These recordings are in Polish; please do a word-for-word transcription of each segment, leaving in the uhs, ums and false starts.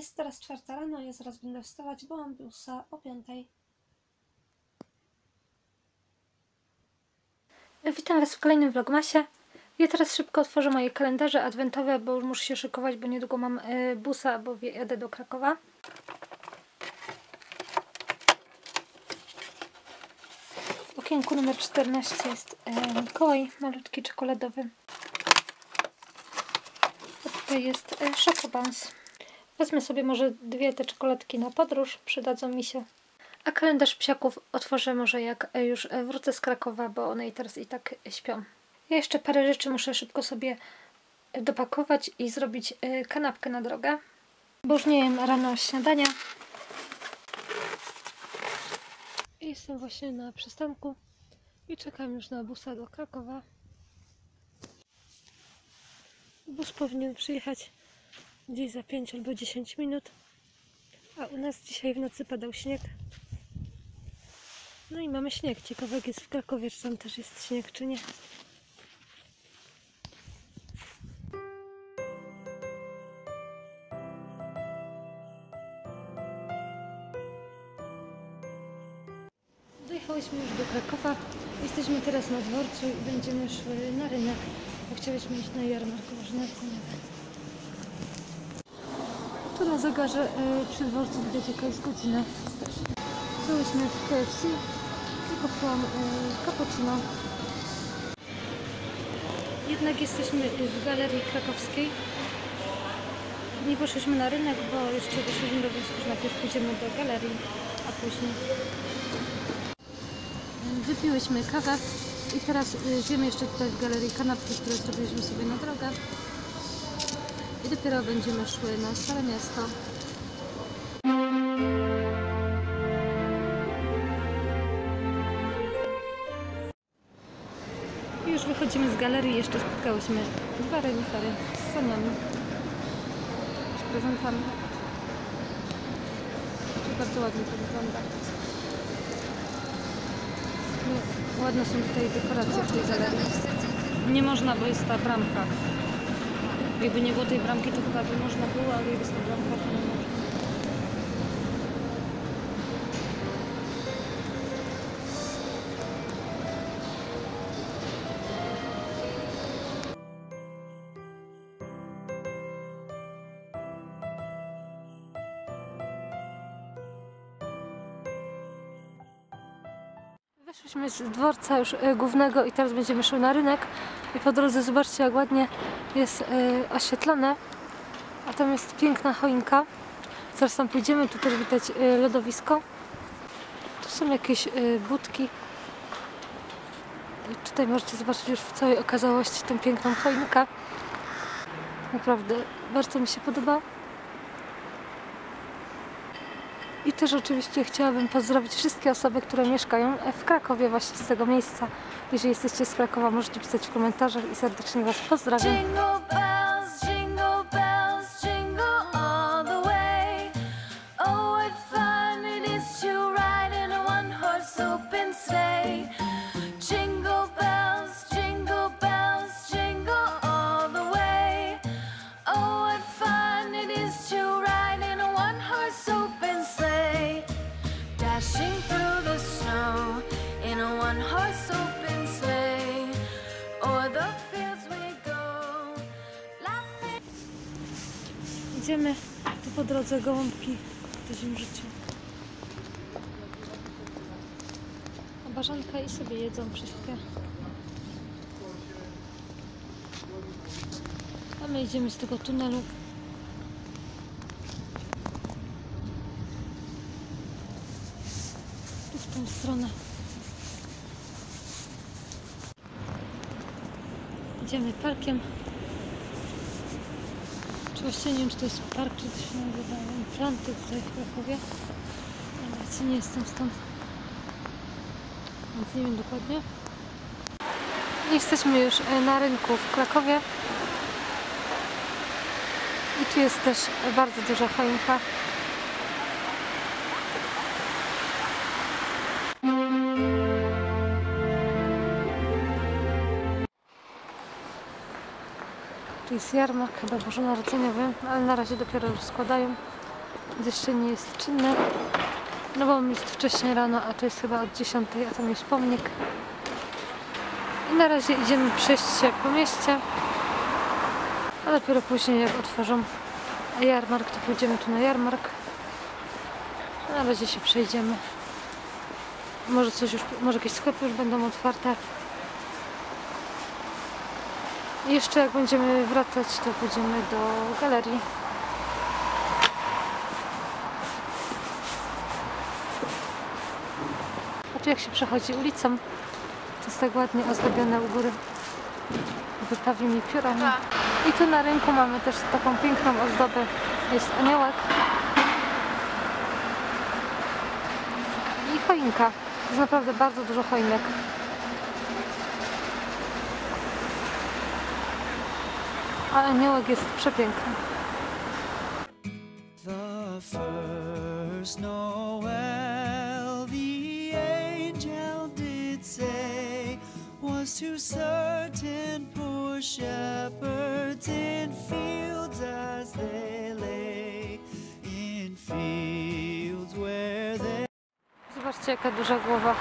Jest teraz czwarta rano, ja zaraz będę wstawać, bo mam blusa o piątej. Witam Was w kolejnym vlogmasie. Ja teraz szybko otworzę moje kalendarze adwentowe, bo już muszę się szykować, bo niedługo mam busa, bo jadę do Krakowa. W okienku numer czternaście jest Mikołaj, malutki czekoladowy. A tutaj jest Shop-a-Bans. Wezmę sobie może dwie te czekoladki na podróż, przydadzą mi się. A kalendarz psiaków otworzę może jak już wrócę z Krakowa, bo one i teraz i tak śpią. Ja jeszcze parę rzeczy muszę szybko sobie dopakować i zrobić kanapkę na drogę, bo już nie jem rano śniadania. Jestem właśnie na przystanku i czekam już na busa do Krakowa. Bus powinien przyjechać gdzieś za pięć albo dziesięć minut, a u nas dzisiaj w nocy padał śnieg. No i mamy śnieg. Ciekawe jest w Krakowie, czy tam też jest śnieg, czy nie. Dojechałyśmy już do Krakowa. Jesteśmy teraz na dworcu i będziemy szły na rynek, bo chcieliśmy iść na jarmark bożonarodzeniowy. Tu na zegarze y, przy dworcu widać jaka jest godzina. Byłyśmy w K F C i kupiłam y, cappuccino. Jednak jesteśmy w galerii krakowskiej. Nie poszliśmy na rynek, bo jeszcze doszliśmy do wniosku, że najpierw pójdziemy do galerii, a później. Wypiłyśmy kawę i teraz y, zjemy jeszcze tutaj w galerii kanapki, które zrobiliśmy sobie na drogę. I dopiero będziemy szły na stare miasto. I już wychodzimy z galerii. Jeszcze spotkałyśmy dwa renifery z saniami. Już prezentami. Bardzo ładnie to wygląda. No, ładne są tutaj dekoracje w tej galerii. Nie można, bo jest ta bramka. Jakby nie było tej bramki, to chyba by można było, ale jakby jest ta bramka, to nie można. Weszliśmy z dworca już głównego i teraz będziemy szły na rynek. I po drodze zobaczcie, jak ładnie jest yy, oświetlone, a tam jest piękna choinka. Zaraz tam pójdziemy, tu też widać yy, lodowisko. Tu są jakieś yy, budki. I tutaj możecie zobaczyć już w całej okazałości tą piękną choinkę. Naprawdę bardzo mi się podoba. I też oczywiście chciałabym pozdrowić wszystkie osoby, które mieszkają w Krakowie, właśnie z tego miejsca. Jeżeli jesteście z Krakowa, możecie pisać w komentarzach i serdecznie Was pozdrawiam. Idziemy tu po drodze gołąbki w tym życiu. A bażanka i sobie jedzą wszystkie. A my idziemy z tego tunelu. Tu w tą stronę. Idziemy parkiem. Właściwie nie wiem, czy to jest park, czy to się nazywa Planty tutaj w Krakowie. Ale nie jestem stąd, więc nie wiem dokładnie. Jesteśmy już na rynku w Krakowie. I tu jest też bardzo duża choinka. Jest jarmark chyba bożonarodzeniowy, ale na razie dopiero rozkładają. jeszcze nie jest czynne, no bo jest wcześnie rano, a to jest chyba od dziesiątej, a tam jest pomnik. I na razie idziemy przejść się po mieście, a dopiero później jak otworzą jarmark, to pójdziemy tu na jarmark. Na razie się przejdziemy. Może coś już, może jakieś sklepy już będą otwarte. I jeszcze jak będziemy wracać, to pójdziemy do galerii. A tu jak się przechodzi ulicą, to jest tak ładnie ozdobione u góry wypawimi piórami. I tu na rynku mamy też taką piękną ozdobę. Jest aniołek. I choinka. Jest naprawdę bardzo dużo choinek. A aniołek jest przepiękny. The first Noel the angel did say was to certain poor shepherds in fields as they lay in fields where they... Zobaczcie, jaka duża głowa.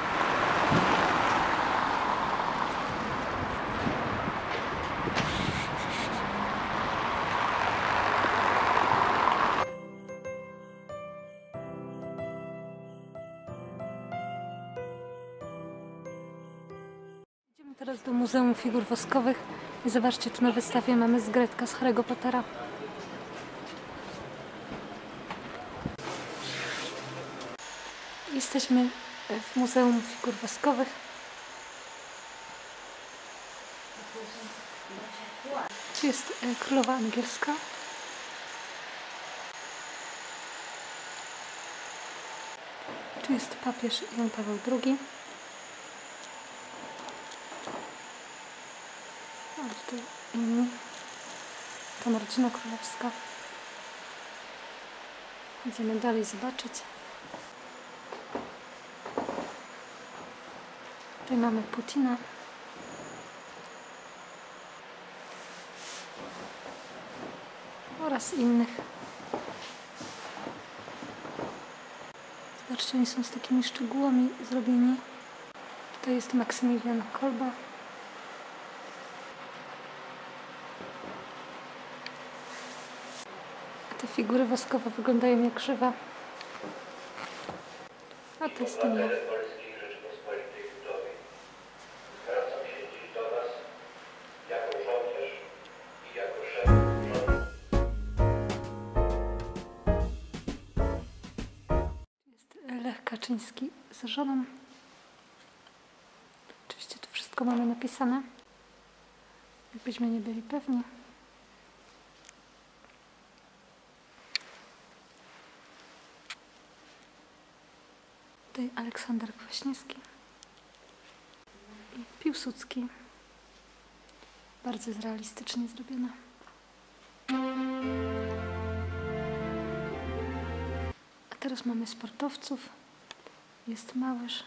Teraz do Muzeum Figur Woskowych i zobaczcie, tu na wystawie mamy zgredka z Harry'ego Pottera. Jesteśmy w Muzeum Figur Woskowych. Tu jest królowa angielska. Tu jest papież Jan Paweł drugi. Tu inni, tam rodzina królewska. Idziemy dalej zobaczyć. Tutaj mamy Putina. Oraz innych. Zobaczcie, oni są z takimi szczegółami zrobieni. Tutaj jest Maksymilian Kolbe. Te figury woskowe wyglądają jak żywe. A to jest ten ja. Jest Lech Kaczyński z żoną. Oczywiście to wszystko mamy napisane, jakbyśmy nie byli pewni. Aleksander Kwaśniewski i Piłsudski. Bardzo realistycznie zrobione. A teraz mamy sportowców. Jest Małysz,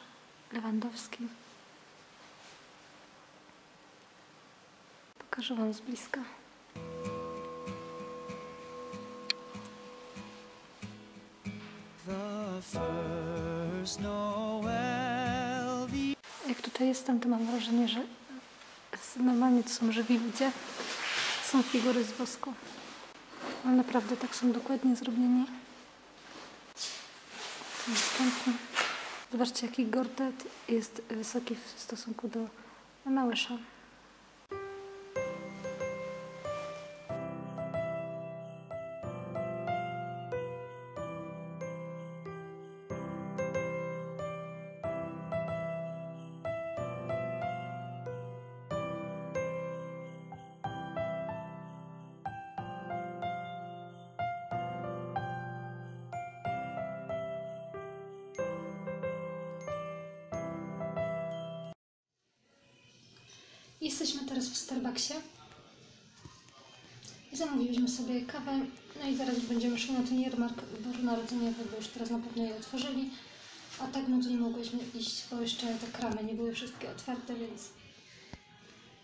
Lewandowski. Pokażę wam z bliska. Jak tutaj jestem, to mam wrażenie, że normalnie to są żywi ludzie, to są figury z wosku. Ale naprawdę tak są dokładnie zrobieni. Następny. Zobaczcie, jaki gordet jest wysoki w stosunku do Małysza. Jesteśmy teraz w Starbucksie i zamówiliśmy sobie kawę, no i zaraz będziemy szli na ten jarmark bożonarodzeniowy, bo już teraz na pewno je otworzyli, a tak no to nie mogłyśmy iść, bo jeszcze te kramy nie były wszystkie otwarte, więc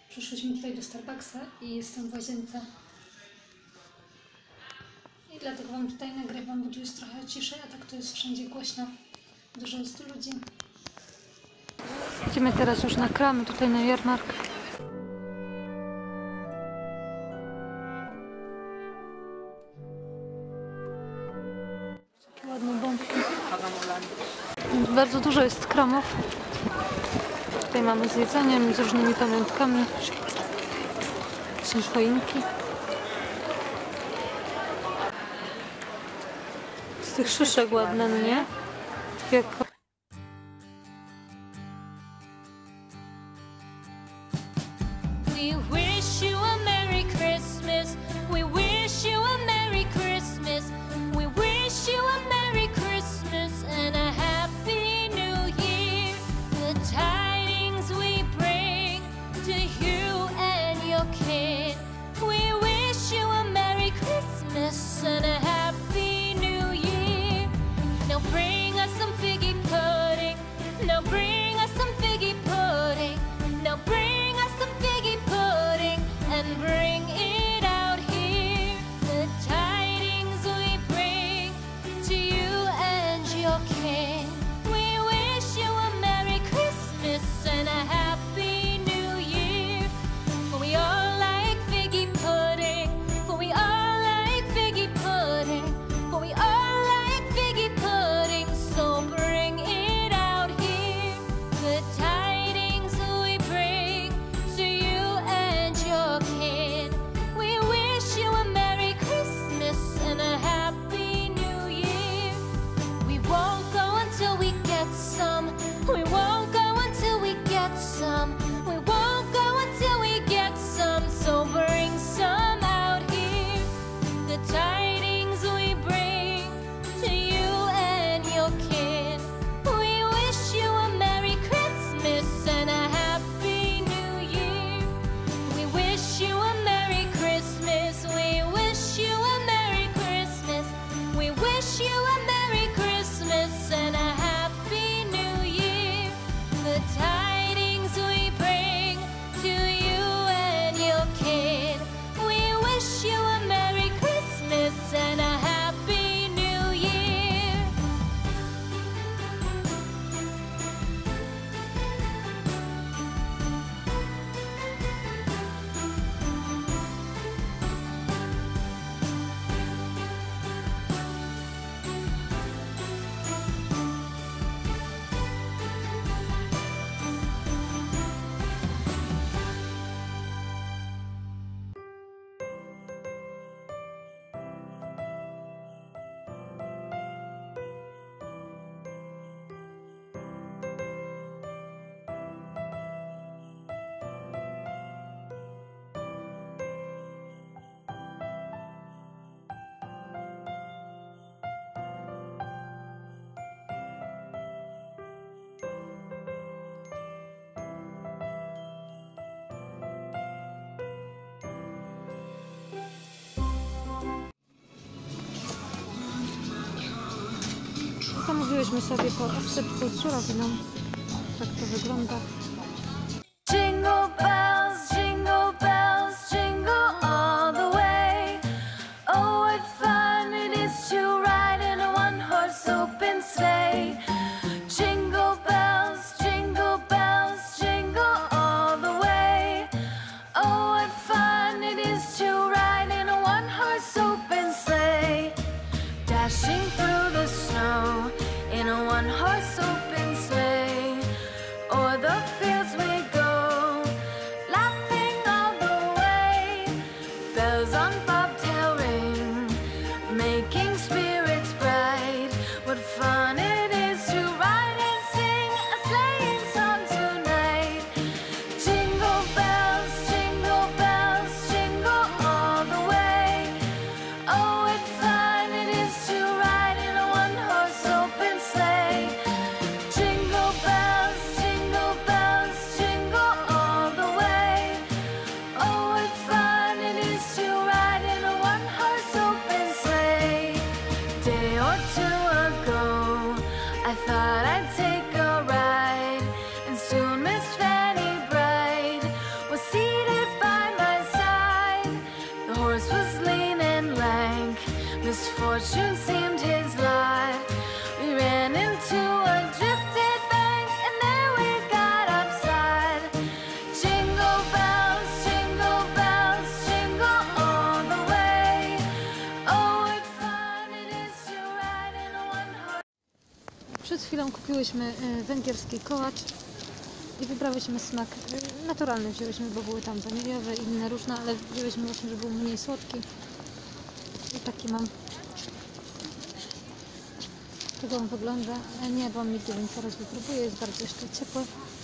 przyszliśmy tutaj do Starbucksa i jestem w łazience i I dlatego wam tutaj nagrywam, bo tu jest trochę ciszej, a tak to jest wszędzie głośno. Dużo jest ludzi. Idziemy teraz już na kramy, tutaj na jarmark. Takie ładne bombki. Bardzo dużo jest kramów. Tutaj mamy z jedzeniem, z różnymi pamiątkami. Są choinki. Z tych szyszek ładne, nie? Jak... Zamówiłyśmy sobie po osypku z żurawiną. Tak to wygląda. One horse open sleigh, or the fortune seemed his lot. We ran into a drifted bank and then we got upside. Jingle bells, jingle bells, jingle all the way. Oh, what fun it is to ride in a one-horse. Przed chwilą kupiłyśmy węgierski kołacz i wybrałyśmy smak naturalny. Wzięłyśmy, bo były tam waniliowe i inne różne, ale wzięłyśmy właśnie, że był mniej słodki. I taki mam. Czego on wygląda? Nie, bo mi nigdy, więc teraz wypróbuję. Jest bardzo jeszcze ciepły.